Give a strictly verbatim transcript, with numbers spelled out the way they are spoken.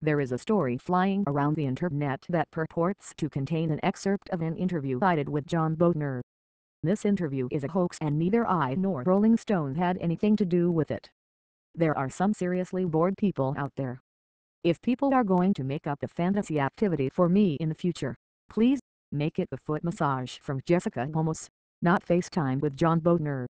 There is a story flying around the internet that purports to contain an excerpt of an interview I did with John Boehner. This interview is a hoax and neither I nor Rolling Stone had anything to do with it. There are some seriously bored people out there. If people are going to make up a fantasy activity for me in the future, please, make it a foot massage from Jessica Gomes, not FaceTime with John Boehner.